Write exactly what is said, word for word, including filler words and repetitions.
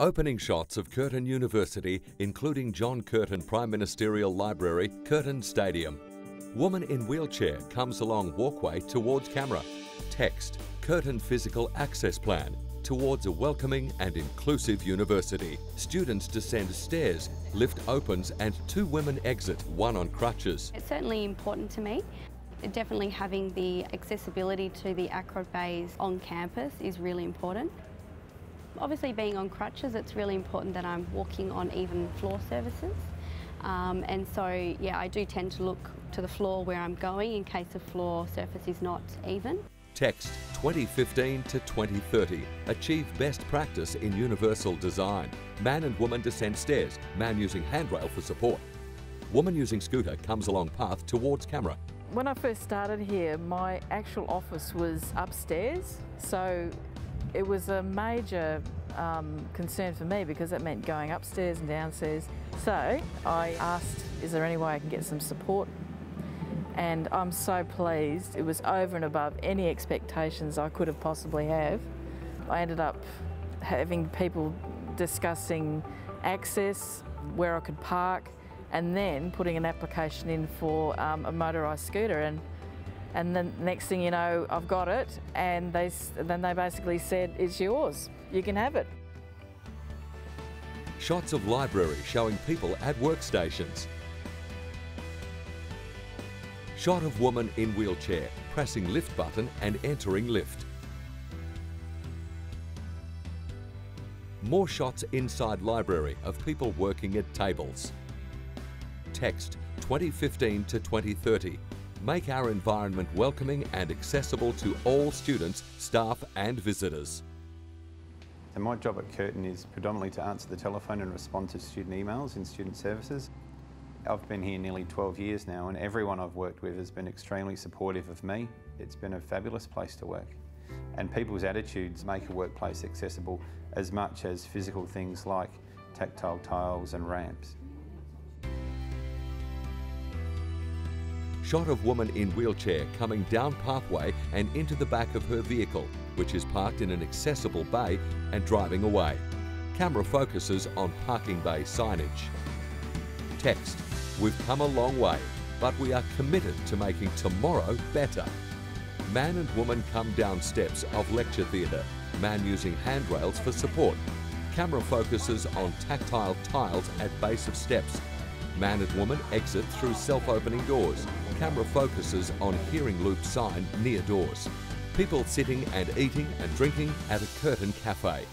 Opening shots of Curtin University, including John Curtin Prime Ministerial Library, Curtin Stadium. Woman in wheelchair comes along walkway towards camera. Text, Curtin Physical Access Plan, towards a welcoming and inclusive university. Students descend stairs, lift opens and two women exit, one on crutches. It's certainly important to me. Definitely having the accessibility to the Acrobase on campus is really important. Obviously being on crutches, it's really important that I'm walking on even floor surfaces. Um, and so, yeah, I do tend to look to the floor where I'm going in case the floor surface is not even. Text twenty fifteen to twenty thirty. Achieve best practice in universal design. Man and woman descend stairs, man using handrail for support. Woman using scooter comes along path towards camera. When I first started here, my actual office was upstairs, so it was a major um, concern for me because that meant going upstairs and downstairs. So I asked, is there any way I can get some support? And I'm so pleased. It was over and above any expectations I could have possibly have. I ended up having people discussing access, where I could park, and then putting an application in for um, a motorised scooter, and and the next thing you know, I've got it, and they then they basically said, it's yours, you can have it. Shots of library showing people at workstations. Shot of woman in wheelchair pressing lift button and entering lift. More shots inside library of people working at tables. Text twenty fifteen to twenty thirty. Make our environment welcoming and accessible to all students, staff and visitors. And my job at Curtin is predominantly to answer the telephone and respond to student emails in student services. I've been here nearly twelve years now, and everyone I've worked with has been extremely supportive of me. It's been a fabulous place to work, and people's attitudes make a workplace accessible as much as physical things like tactile tiles and ramps. Shot of woman in wheelchair coming down pathway and into the back of her vehicle, which is parked in an accessible bay and driving away. Camera focuses on parking bay signage. Text, we've come a long way, but we are committed to making tomorrow better. Man and woman come down steps of lecture theatre, man using handrails for support. Camera focuses on tactile tiles at base of steps. Man and woman exit through self-opening doors. Camera focuses on hearing loop sign near doors. People sitting and eating and drinking at a Curtin cafe.